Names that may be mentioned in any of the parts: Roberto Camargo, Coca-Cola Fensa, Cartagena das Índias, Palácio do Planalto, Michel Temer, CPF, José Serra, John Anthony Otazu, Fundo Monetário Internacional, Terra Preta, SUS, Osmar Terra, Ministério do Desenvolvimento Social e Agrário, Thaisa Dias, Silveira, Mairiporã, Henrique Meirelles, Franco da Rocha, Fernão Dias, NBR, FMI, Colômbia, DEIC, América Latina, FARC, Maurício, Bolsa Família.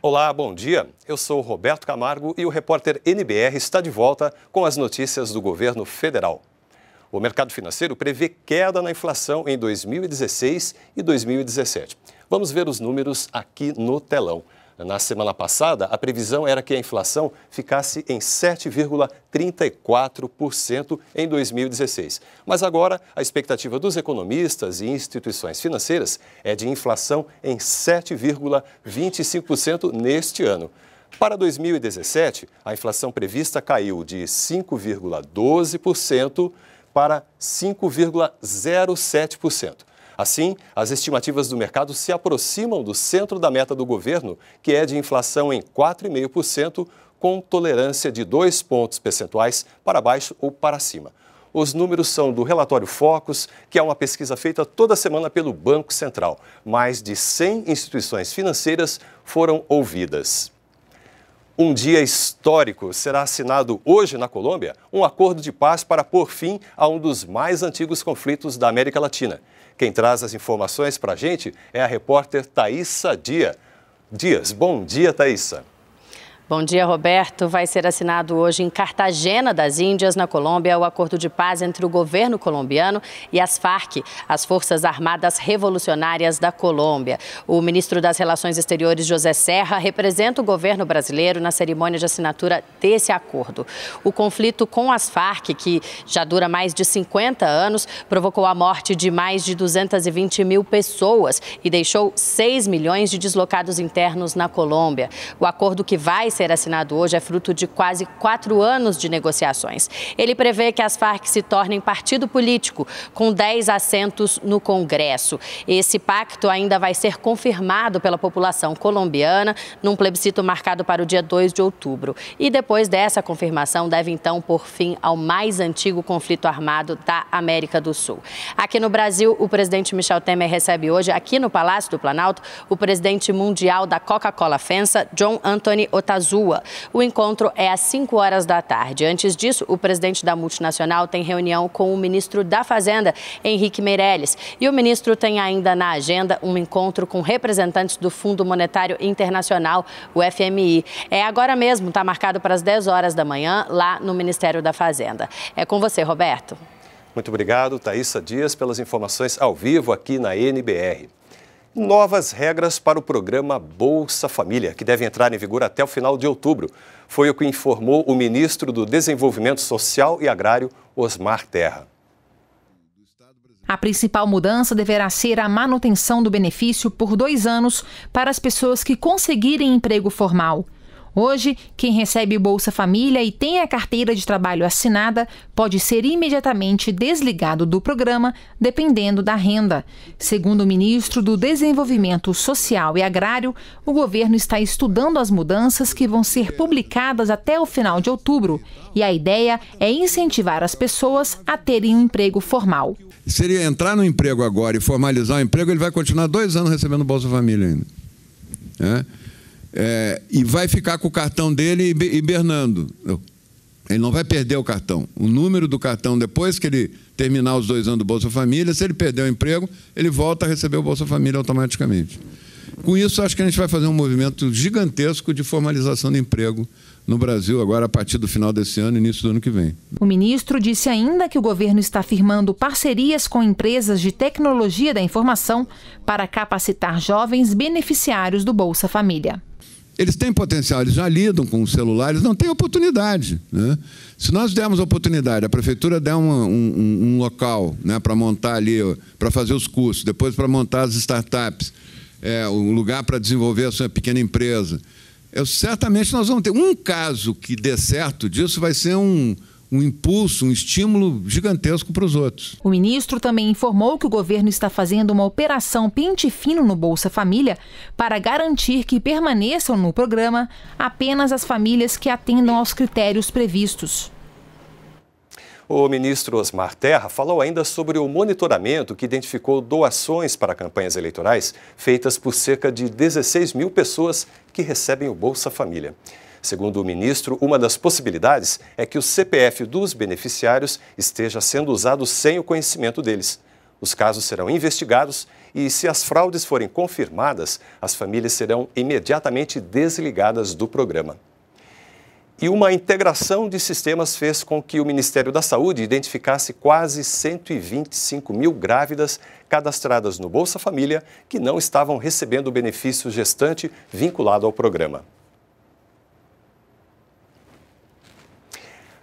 Olá, bom dia. Eu sou o Roberto Camargo e o repórter NBR está de volta com as notícias do governo federal. O mercado financeiro prevê queda na inflação em 2016 e 2017. Vamos ver os números aqui no telão. Na semana passada, a previsão era que a inflação ficasse em 7,34% em 2016. Mas agora, a expectativa dos economistas e instituições financeiras é de inflação em 7,25% neste ano. Para 2017, a inflação prevista caiu de 5,12% para 5,07%. Assim, as estimativas do mercado se aproximam do centro da meta do governo, que é de inflação em 4,5%, com tolerância de 2 pontos percentuais para baixo ou para cima. Os números são do relatório Focus, que é uma pesquisa feita toda semana pelo Banco Central. Mais de 100 instituições financeiras foram ouvidas. Um dia histórico. Será assinado hoje na Colômbia um acordo de paz para pôr fim a um dos mais antigos conflitos da América Latina. Quem traz as informações para a gente é a repórter Thaisa Dias. Bom dia, Thaisa. Bom dia, Roberto. Vai ser assinado hoje em Cartagena das Índias, na Colômbia, o acordo de paz entre o governo colombiano e as FARC, as Forças Armadas Revolucionárias da Colômbia. O ministro das Relações Exteriores, José Serra, representa o governo brasileiro na cerimônia de assinatura desse acordo. O conflito com as FARC, que já dura mais de 50 anos, provocou a morte de mais de 220 mil pessoas e deixou 6 milhões de deslocados internos na Colômbia. O acordo que vai ser assinado hoje é fruto de quase 4 anos de negociações. Ele prevê que as FARC se tornem partido político, com 10 assentos no Congresso. Esse pacto ainda vai ser confirmado pela população colombiana num plebiscito marcado para o dia 2 de outubro. E depois dessa confirmação, deve então pôr fim ao mais antigo conflito armado da América do Sul. Aqui no Brasil, o presidente Michel Temer recebe hoje, aqui no Palácio do Planalto, o presidente mundial da Coca-Cola Fensa, John Anthony Otazu. O encontro é às 5 horas da tarde. Antes disso, o presidente da multinacional tem reunião com o ministro da Fazenda, Henrique Meirelles. E o ministro tem ainda na agenda um encontro com representantes do Fundo Monetário Internacional, o FMI. É agora mesmo, está marcado para as 10 horas da manhã, lá no Ministério da Fazenda. É com você, Roberto. Muito obrigado, Thaisa Dias, pelas informações ao vivo aqui na NBR. Novas regras para o programa Bolsa Família, que deve entrar em vigor até o final de outubro. Foi o que informou o ministro do Desenvolvimento Social e Agrário, Osmar Terra. A principal mudança deverá ser a manutenção do benefício por 2 anos para as pessoas que conseguirem emprego formal. Hoje, quem recebe Bolsa Família e tem a carteira de trabalho assinada pode ser imediatamente desligado do programa, dependendo da renda. Segundo o ministro do Desenvolvimento Social e Agrário, o governo está estudando as mudanças que vão ser publicadas até o final de outubro. E a ideia é incentivar as pessoas a terem um emprego formal. Se ele entrar no emprego agora e formalizar o emprego, ele vai continuar 2 anos recebendo Bolsa Família ainda. E vai ficar com o cartão dele hibernando. Ele não vai perder o cartão. O número do cartão, depois que ele terminar os 2 anos do Bolsa Família, se ele perder o emprego, ele volta a receber o Bolsa Família automaticamente. Com isso, acho que a gente vai fazer um movimento gigantesco de formalização de emprego no Brasil, agora a partir do final desse ano e início do ano que vem. O ministro disse ainda que o governo está firmando parcerias com empresas de tecnologia da informação para capacitar jovens beneficiários do Bolsa Família. Eles têm potencial, eles já lidam com os celulares, não têm oportunidade. Se nós dermos oportunidade, a prefeitura der um local para montar ali, para fazer os cursos, depois para montar as startups, um lugar para desenvolver a sua pequena empresa. Certamente nós vamos ter um caso que dê certo disso, vai ser um impulso, um estímulo gigantesco para os outros. O ministro também informou que o governo está fazendo uma operação pente fino no Bolsa Família para garantir que permaneçam no programa apenas as famílias que atendam aos critérios previstos. O ministro Osmar Terra falou ainda sobre o monitoramento que identificou doações para campanhas eleitorais feitas por cerca de 16 mil pessoas que recebem o Bolsa Família. Segundo o ministro, uma das possibilidades é que o CPF dos beneficiários esteja sendo usado sem o conhecimento deles. Os casos serão investigados e, se as fraudes forem confirmadas, as famílias serão imediatamente desligadas do programa. E uma integração de sistemas fez com que o Ministério da Saúde identificasse quase 125 mil grávidas cadastradas no Bolsa Família que não estavam recebendo o benefício gestante vinculado ao programa.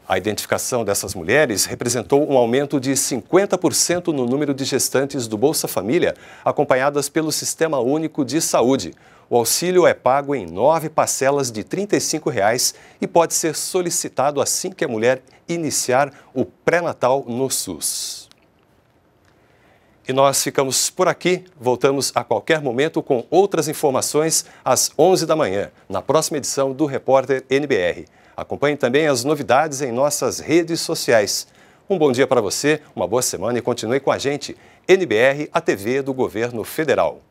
A identificação dessas mulheres representou um aumento de 50% no número de gestantes do Bolsa Família acompanhadas pelo Sistema Único de Saúde. O auxílio é pago em 9 parcelas de R$ 35,00 e pode ser solicitado assim que a mulher iniciar o pré-natal no SUS. E nós ficamos por aqui. Voltamos a qualquer momento com outras informações às 11 da manhã, na próxima edição do Repórter NBR. Acompanhe também as novidades em nossas redes sociais. Um bom dia para você, uma boa semana e continue com a gente. NBR, a TV do Governo Federal.